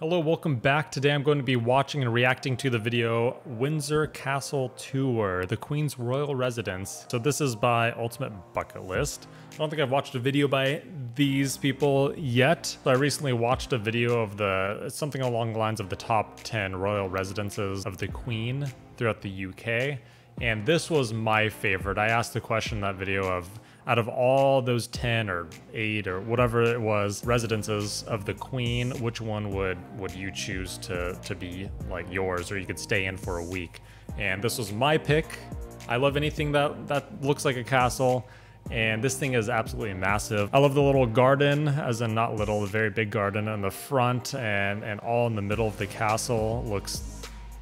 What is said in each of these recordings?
Hello, welcome back. Today I'm going to be watching and reacting to the video Windsor Castle Tour, the Queen's Royal Residence. So this is by Ultimate Bucket List. I don't think I've watched a video by these people yet. So I recently watched a video of something along the lines of the top 10 royal residences of the Queen throughout the UK. And this was my favorite. I asked the question in that video of, out of all those 10 or 8 or whatever it was, residences of the Queen, which one would you choose to be like yours, or you could stay in for a week? And this was my pick. I love anything that looks like a castle, and this thing is absolutely massive. I love the little garden, as in not little, the very big garden in the front and all in the middle of the castle looks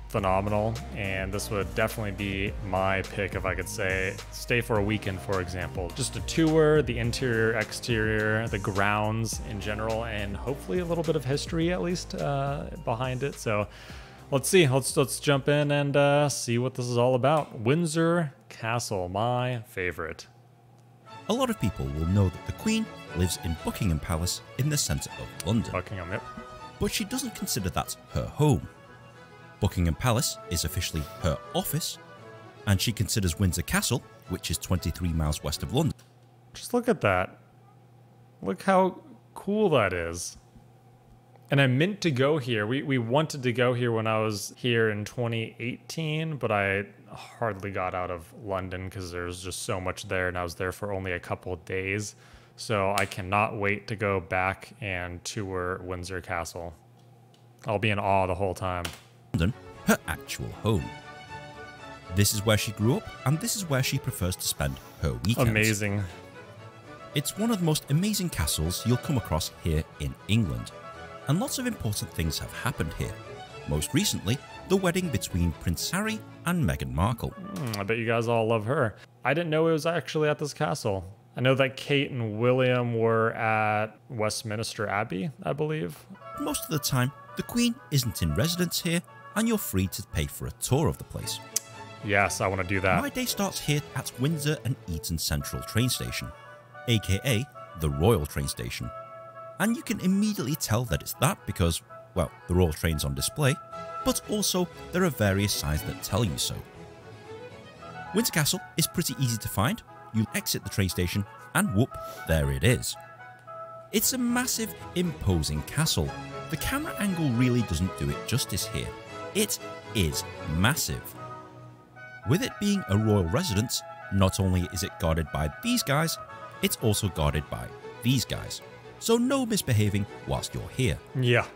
phenomenal, and this would definitely be my pick if I could say stay for a weekend, for example. Just a tour, the interior, exterior, the grounds in general, and hopefully a little bit of history at least behind it. So let's see, let's jump in and see what this is all about. Windsor Castle, my favorite. A lot of people will know that the Queen lives in Buckingham Palace in the centre of London. Buckingham, yep. But she doesn't consider that her home. Buckingham Palace is officially her office, and she considers Windsor Castle, which is 23 miles west of London. Just look at that. Look how cool that is. And I meant to go here. We wanted to go here when I was here in 2018, but I hardly got out of London because there's just so much there, and I was there for only a couple of days. So I cannot wait to go back and tour Windsor Castle. I'll be in awe the whole time. London, her actual home. This is where she grew up, and this is where she prefers to spend her weekends. Amazing. It's one of the most amazing castles you'll come across here in England, and lots of important things have happened here. Most recently, the wedding between Prince Harry and Meghan Markle. I bet you guys all love her. I didn't know it was actually at this castle. I know that Kate and William were at Westminster Abbey, I believe. Most of the time, the Queen isn't in residence here, and you're free to pay for a tour of the place. Yes, I want to do that. My day starts here at Windsor and Eton Central train station, aka the Royal Train Station. And you can immediately tell that it's that because, well, the Royal Train's on display, but also there are various signs that tell you so. Windsor Castle is pretty easy to find. You exit the train station and whoop, there it is. It's a massive, imposing castle. The camera angle really doesn't do it justice here. It is massive. With it being a royal residence, not only is it guarded by these guys, it's also guarded by these guys. So no misbehaving whilst you're here. Yeah.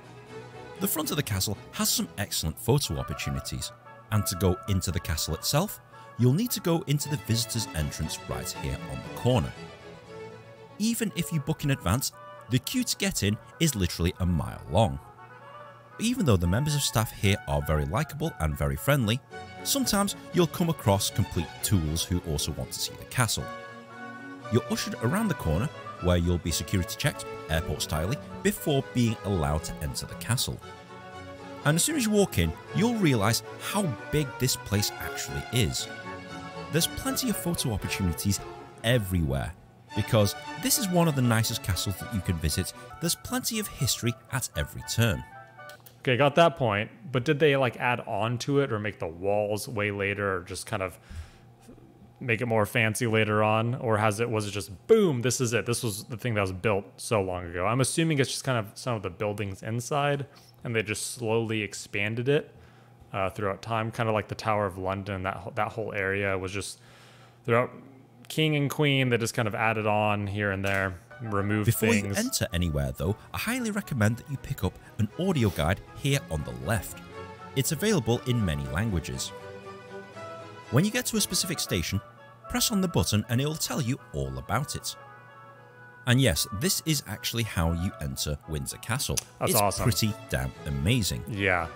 The front of the castle has some excellent photo opportunities. And to go into the castle itself, you'll need to go into the visitor's entrance right here on the corner. Even if you book in advance, the queue to get in is literally a mile long. Even though the members of staff here are very likeable and very friendly, sometimes you'll come across complete tools who also want to see the castle. You're ushered around the corner where you'll be security checked, airport style, before being allowed to enter the castle. And as soon as you walk in, you'll realise how big this place actually is. There's plenty of photo opportunities everywhere, because this is one of the nicest castles that you can visit. There's plenty of history at every turn. Okay, got that point. But did they like add on to it or make the walls way later or just kind of make it more fancy later on? Or was it just boom, this is it. This was the thing that was built so long ago. I'm assuming it's just kind of some of the buildings inside and they just slowly expanded it throughout time. Kind of like the Tower of London, that whole area was just throughout King and Queen, they just kind of added on here and there, removed things. Before you enter anywhere though, I highly recommend that you pick up an audio guide here on the left. It's available in many languages. When you get to a specific station, press on the button and it'll tell you all about it. And yes, this is actually how you enter Windsor Castle. That's awesome. It's pretty damn amazing. Yeah.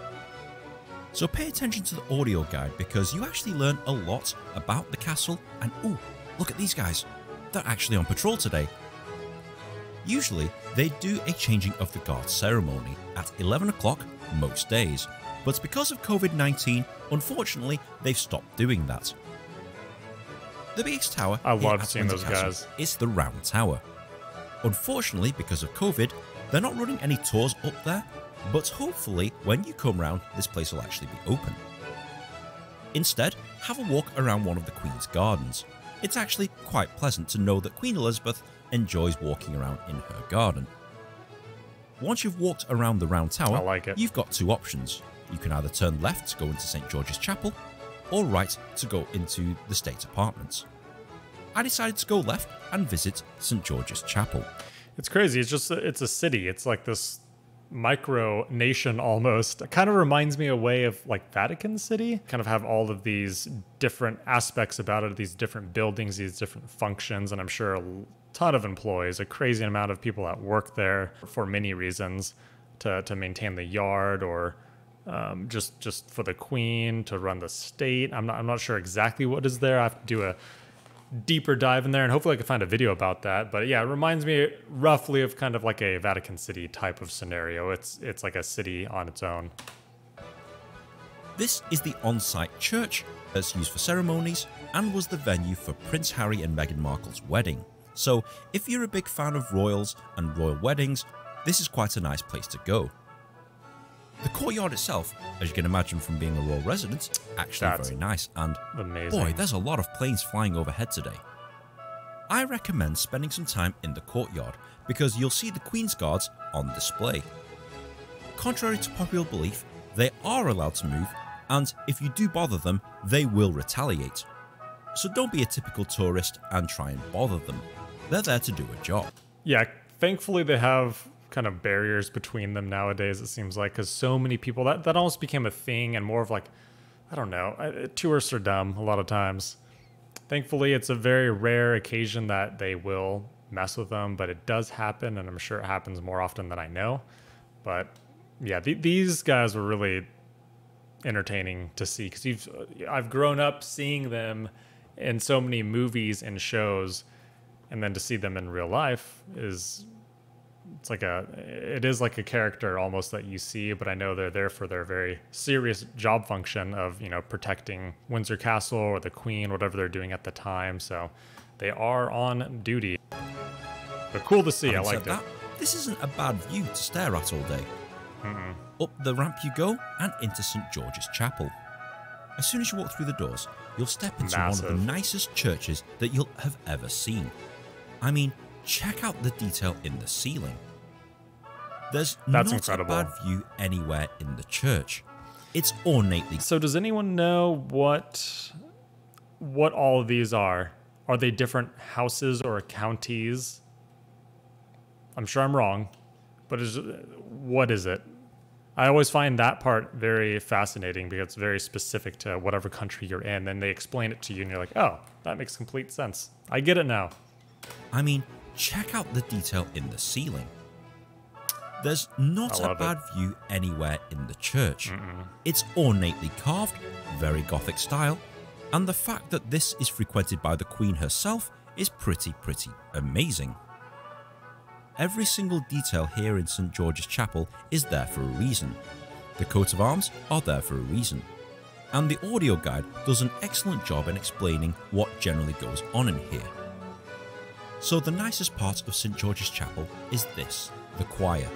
So pay attention to the audio guide because you actually learn a lot about the castle and ooh, look at these guys. They're actually on patrol today. Usually, they do a changing of the guard ceremony at 11 o'clock most days, but because of COVID-19, unfortunately, they've stopped doing that. The biggest tower I love seeing those guys. It's the Round Tower. Unfortunately, because of COVID, they're not running any tours up there, but hopefully when you come round, this place will actually be open. Instead, have a walk around one of the Queen's gardens. It's actually quite pleasant to know that Queen Elizabeth enjoys walking around in her garden. Once you've walked around the Round Tower, you've got two options. You can either turn left to go into St. George's Chapel, or right to go into the State Apartments. I decided to go left and visit St. George's Chapel. It's crazy. It's just, it's a city. It's like this micro nation almost. It kind of reminds me a way of like Vatican City. Kind of have all of these different aspects about it, these different buildings, these different functions, and I'm sure a ton of employees, a crazy amount of people that work there for many reasons, to maintain the yard or just for the Queen, to run the state. I'm not sure exactly what is there. I have to do a deeper dive in there, and hopefully I can find a video about that. But yeah, it reminds me roughly of kind of like a Vatican City type of scenario. It's like a city on its own. This is the on-site church that's used for ceremonies and was the venue for Prince Harry and Meghan Markle's wedding. So if you're a big fan of royals and royal weddings, this is quite a nice place to go. The courtyard itself, as you can imagine from being a royal residence, actually that's very nice, and amazing. Boy, there's a lot of planes flying overhead today. I recommend spending some time in the courtyard because you'll see the Queen's Guards on display. Contrary to popular belief, they are allowed to move, and if you do bother them, they will retaliate. So don't be a typical tourist and try and bother them. They're there to do a job. Yeah, thankfully they have kind of barriers between them nowadays, it seems like, because so many people, that almost became a thing, and more of like, I don't know, tourists are dumb a lot of times. Thankfully, it's a very rare occasion that they will mess with them, but it does happen, and I'm sure it happens more often than I know. But yeah, these guys were really entertaining to see, because I've grown up seeing them in so many movies and shows, and then to see them in real life is... It is like a character almost that you see, but I know they're there for their very serious job function of, you know, protecting Windsor Castle or the Queen, whatever they're doing at the time. So they are on duty. But cool to see. I liked it. This isn't a bad view to stare at all day. Up the ramp you go and into St. George's Chapel. As soon as you walk through the doors, you'll step into one of the nicest churches that you'll have ever seen. I mean, check out the detail in the ceiling. There's not a bad view anywhere in the church. It's ornately. So does anyone know what all of these are? Are they different houses or counties? I'm sure I'm wrong, but what is it? I always find that part very fascinating because it's very specific to whatever country you're in. Then they explain it to you and you're like, oh, that makes complete sense. I get it now. I mean, check out the detail in the ceiling. There's not a bad view anywhere in the church. It's ornately carved, very Gothic style, and the fact that this is frequented by the Queen herself is pretty amazing. Every single detail here in St. George's Chapel is there for a reason. The coat of arms are there for a reason. And the audio guide does an excellent job in explaining what generally goes on in here. So the nicest part of St. George's Chapel is this, the choir,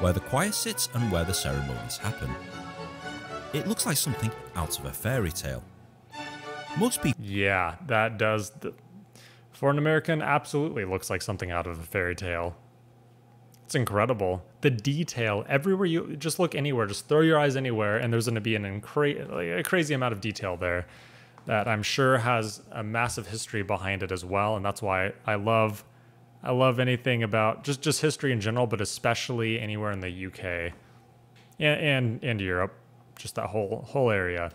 where the choir sits and where the ceremonies happen. It looks like something out of a fairy tale. Most people... Yeah, that does... For an American, absolutely looks like something out of a fairy tale. It's incredible. The detail, everywhere you... Just look anywhere, just throw your eyes anywhere, and there's going to be a crazy amount of detail there that I'm sure has a massive history behind it as well, and that's why I love anything about just history in general, but especially anywhere in the UK and Europe, just that whole area.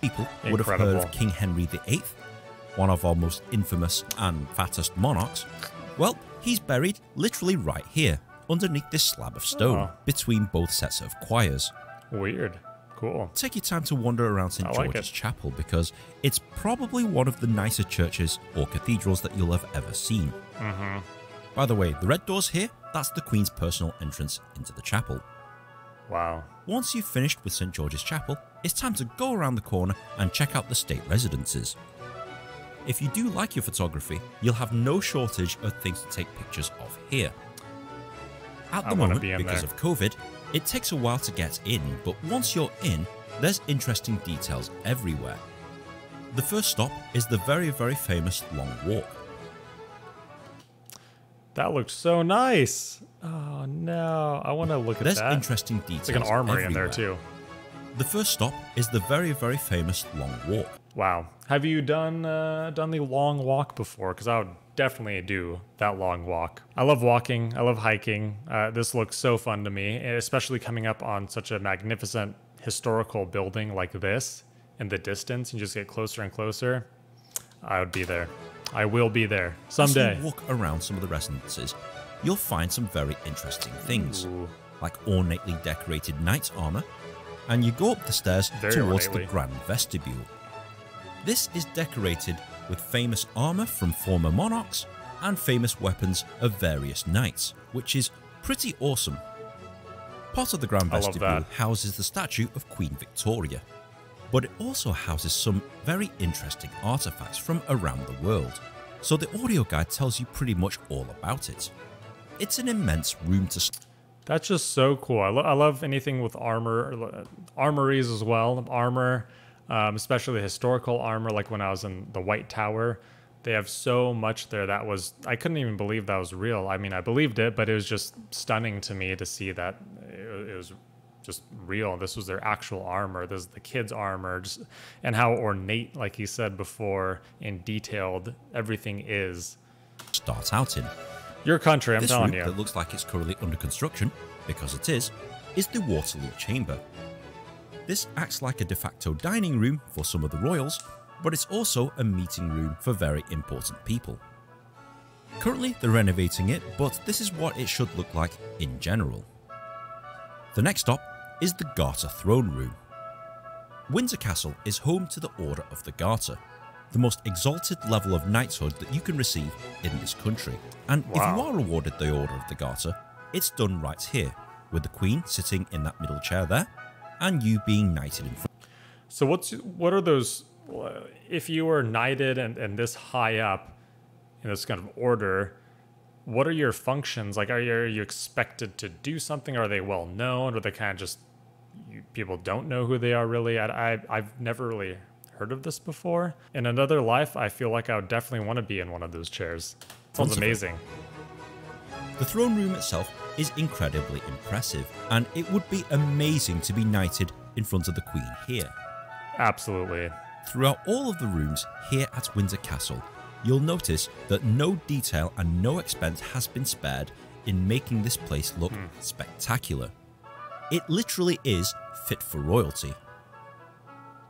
People would have heard of King Henry VIII, one of our most infamous and fattest monarchs. Well, he's buried literally right here, underneath this slab of stone, between both sets of choirs. Weird. Cool. Take your time to wander around St. George's Chapel because it's probably one of the nicer churches or cathedrals that you'll have ever seen. By the way, the red doors here, that's the Queen's personal entrance into the chapel. Wow. Once you've finished with St. George's Chapel, it's time to go around the corner and check out the state residences. If you do like your photography, you'll have no shortage of things to take pictures of here. At the moment, because of COVID, It takes a while to get in, but once you're in, there's interesting details everywhere. The first stop is the very, very famous Long Walk. That looks so nice. Oh no, I want to look at that. There's interesting details. It's like an armory everywhere. In there too. The first stop is the very, very famous Long Walk. Wow. Have you done the Long Walk before? Because I would definitely do that Long Walk. I love walking. I love hiking. This looks so fun to me, especially coming up on such a magnificent historical building like this in the distance. You just get closer and closer. I would be there. I will be there someday. As you walk around some of the residences, you'll find some very interesting things, ooh, like ornately decorated knight armor, and you go up the stairs towards the Grand Vestibule. This is decorated with famous armor from former monarchs and famous weapons of various knights, which is pretty awesome. Part of the Grand Vestibule houses the statue of Queen Victoria, but it also houses some very interesting artifacts from around the world, so the audio guide tells you pretty much all about it. It's an immense room to... That's just so cool. I love anything with armor, armories as well, armor, especially historical armor, like when I was in the White Tower. They have so much there that was, I couldn't even believe that was real. I mean, I believed it, but it was just stunning to me to see that it was just real. This was their actual armor. This is the kids' armor, just, and how ornate, like you said before, and detailed everything is. Starts out in your country, I'm telling you. This route that looks like it's currently under construction, because it is the Waterloo Chamber. This acts like a de facto dining room for some of the royals, but it's also a meeting room for very important people. Currently, they're renovating it, but this is what it should look like in general. The next stop is the Garter Throne Room. Windsor Castle is home to the Order of the Garter, the most exalted level of knighthood that you can receive in this country. And wow, if you are awarded the Order of the Garter, it's done right here, with the Queen sitting in that middle chair there, and you being knighted in front. So what are those, if you were knighted and this high up in this kind of order, what are your functions? Like, are you expected to do something? Are they well known? Or are they kind of just, people don't know who they are really? I've never really heard of this before. In another life, I feel like I would definitely want to be in one of those chairs. Sounds amazing. The throne room itself is incredibly impressive, and it would be amazing to be knighted in front of the Queen here. Absolutely. Throughout all of the rooms here at Windsor Castle, you'll notice that no detail and no expense has been spared in making this place look spectacular. It literally is fit for royalty.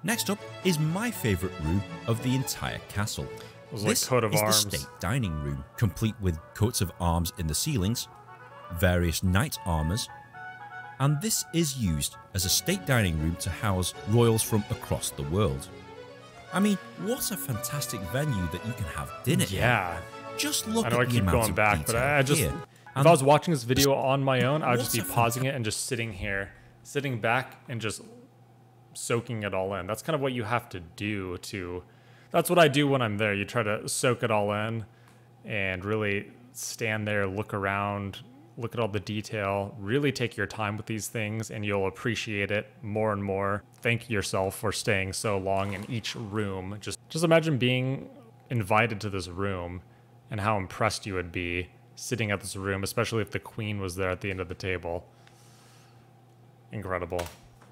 Next up is my favourite room of the entire castle. This like is arms. The state dining room, complete with coats of arms in the ceilings, various knight armours, and this is used as a state dining room to house royals from across the world. I mean, what a fantastic venue that you can have dinner in. Just look at the amount of detail but I just, here. If I was watching this video on my own, I would just be pausing it and just sitting here, sitting back and just soaking it all in. That's kind of what you have to do to... That's what I do when I'm there. You try to soak it all in and really stand there, look around, look at all the detail, really take your time with these things, and you'll appreciate it more and more. Thank yourself for staying so long in each room. Just imagine being invited to this room and how impressed you would be sitting at this room, especially if the Queen was there at the end of the table. Incredible.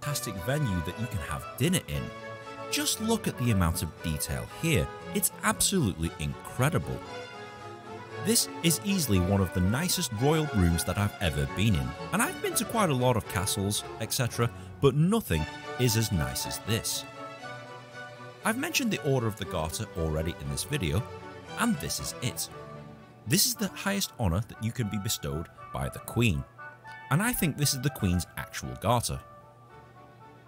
Fantastic venue that you can have dinner in. Just look at the amount of detail here. It's absolutely incredible. This is easily one of the nicest royal rooms that I've ever been in, and I've been to quite a lot of castles, etc., but nothing is as nice as this. I've mentioned the Order of the Garter already in this video, and this is it. This is the highest honour that you can be bestowed by the Queen, and I think this is the Queen's actual garter.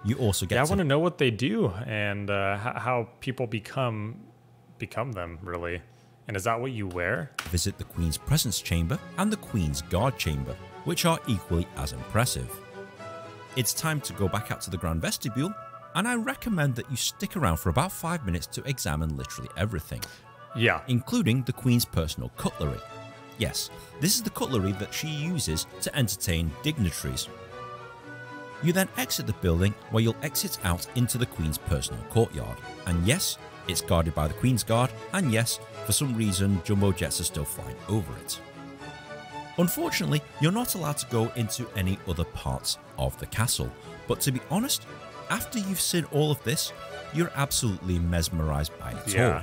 You also get. Yeah, I want to know what they do and how people become them, really. And is that what you wear? Visit the Queen's Presence Chamber and the Queen's Guard Chamber, which are equally as impressive. It's time to go back out to the Grand Vestibule, and I recommend that you stick around for about 5 minutes to examine literally everything. Yeah. Including the Queen's personal cutlery. Yes, this is the cutlery that she uses to entertain dignitaries. You then exit the building where you'll exit out into the Queen's personal courtyard. And yes, it's guarded by the Queen's Guard, and yes, for some reason jumbo jets are still flying over it. Unfortunately, you're not allowed to go into any other parts of the castle, but to be honest, after you've seen all of this, you're absolutely mesmerised by it all.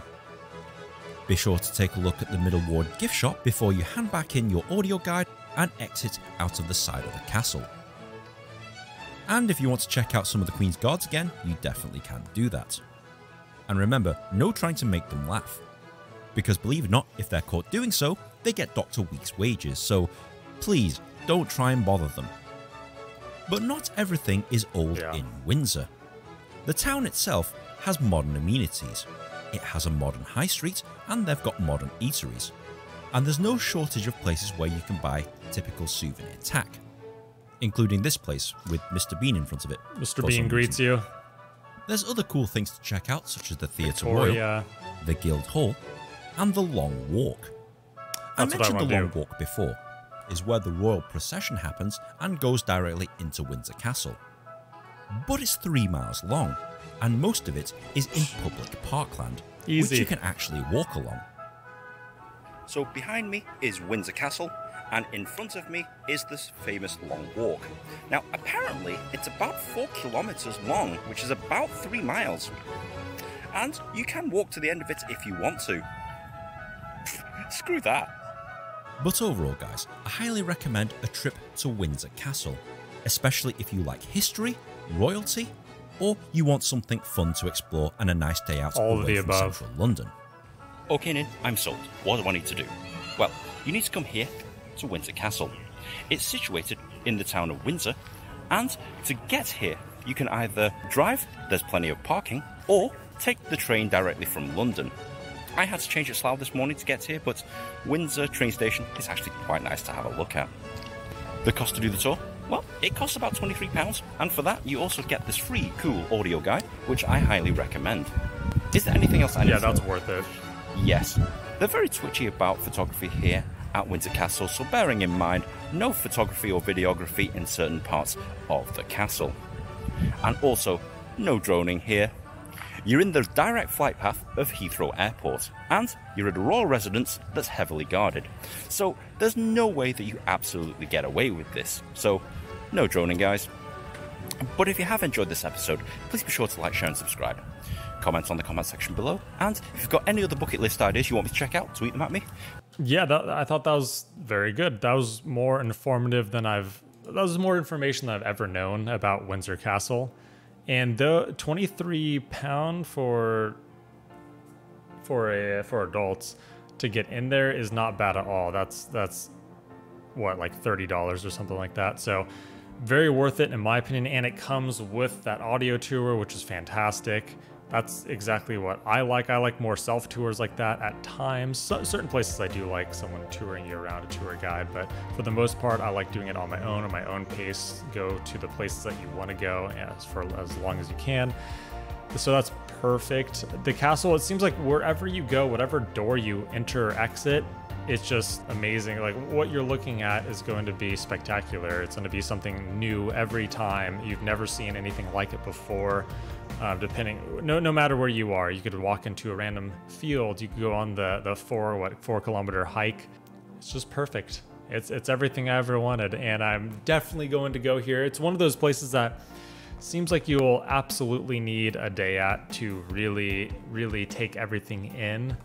Be sure to take a look at the Middle Ward gift shop before you hand back in your audio guide and exit out of the side of the castle. And if you want to check out some of the Queen's Guards again, you definitely can do that. And remember, no trying to make them laugh. Because believe it or not, if they're caught doing so, they get Dr. Week's wages, so please don't try and bother them. But not everything is old in Windsor. The town itself has modern amenities. It has a modern high street, and they've got modern eateries. And there's no shortage of places where you can buy typical souvenir tack, including this place with Mr. Bean in front of it. Mr. Bean greets you. There's other cool things to check out, such as the Theatre Royal, the Guildhall, and the Long Walk. I mentioned the Long Walk before, is where the royal procession happens and goes directly into Windsor Castle. But it's 3 miles long, and most of it is in public parkland, which you can actually walk along. So behind me is Windsor Castle, and in front of me is this famous Long Walk. Now, apparently, it's about 4 kilometers long, which is about 3 miles. And you can walk to the end of it if you want to. Screw that. But overall, guys, I highly recommend a trip to Windsor Castle, especially if you like history, royalty, or you want something fun to explore and a nice day out away from central London. Okay, Nin, I'm sold. What do I need to do? Well, you need to come here to Windsor Castle. It's situated in the town of Windsor, and to get here you can either drive, there's plenty of parking, or take the train directly from London. I had to change at Slough this morning to get here, but Windsor train station is actually quite nice to have a look at. The cost to do the tour? Well, it costs about £23, and for that you also get this free cool audio guide, which I highly recommend. Is there anything else I need to know? Yeah, that's worth it. Yes. They're very twitchy about photography here at Windsor Castle, so bearing in mind, no photography or videography in certain parts of the castle. And also, no droning here. You're in the direct flight path of Heathrow Airport, and you're at a royal residence that's heavily guarded. So there's no way that you absolutely get away with this. So no droning, guys. But if you have enjoyed this episode, please be sure to like, share and subscribe. Comment on the comment section below, and if you've got any other bucket list ideas you want me to check out, tweet them at me. Yeah, I thought that was very good. That was more informative than that was more information than I've ever known about Windsor Castle. And the £23 for adults to get in there is not bad at all. That's what, like $30 or something like that. So very worth it in my opinion, and it comes with that audio tour, which is fantastic. That's exactly what I like. I like more self-tours like that at times. So, certain places I do like someone touring you around, a tour guide, but for the most part, I like doing it on my own, at my own pace. Go to the places that you want to go for as long as you can. So that's perfect. The castle, it seems like wherever you go, whatever door you enter or exit, it's just amazing. Like, what you're looking at is going to be spectacular. It's going to be something new every time. You've never seen anything like it before. No matter where you are, you could walk into a random field. You could go on the four kilometer hike. It's just perfect. It's everything I ever wanted, and I'm definitely going to go here. It's one of those places that seems like you'll absolutely need a day at to really take everything in.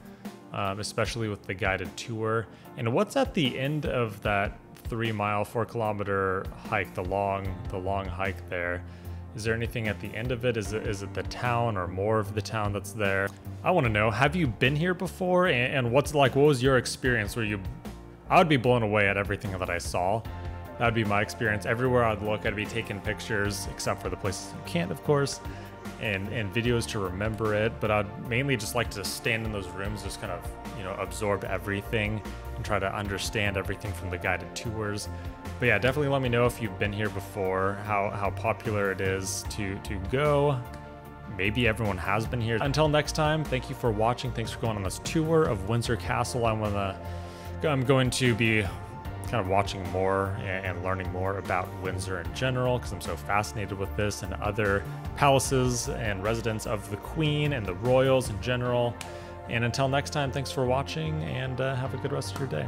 Especially with the guided tour. And what's at the end of that 3-mile, 4-kilometer hike, the long hike there? Is there anything at the end of it? Is it the town or more of the town that's there? I want to know, have you been here before? And what's like, what was your experience? I would be blown away at everything that I saw. That'd be my experience. Everywhere I'd look, I'd be taking pictures, except for the places you can't, of course. And videos to remember it, but I'd mainly just like to stand in those rooms, just kind of, you know, absorb everything and try to understand everything from the guided tours. But yeah, definitely let me know if you've been here before, how popular it is to go. Maybe everyone has been here. Until next time, thank you for watching. Thanks for going on this tour of Windsor Castle. I'm going to be kind of watching more and learning more about Windsor in general, because I'm so fascinated with this and other palaces and residents of the Queen and the royals in general. And until next time, thanks for watching, and have a good rest of your day.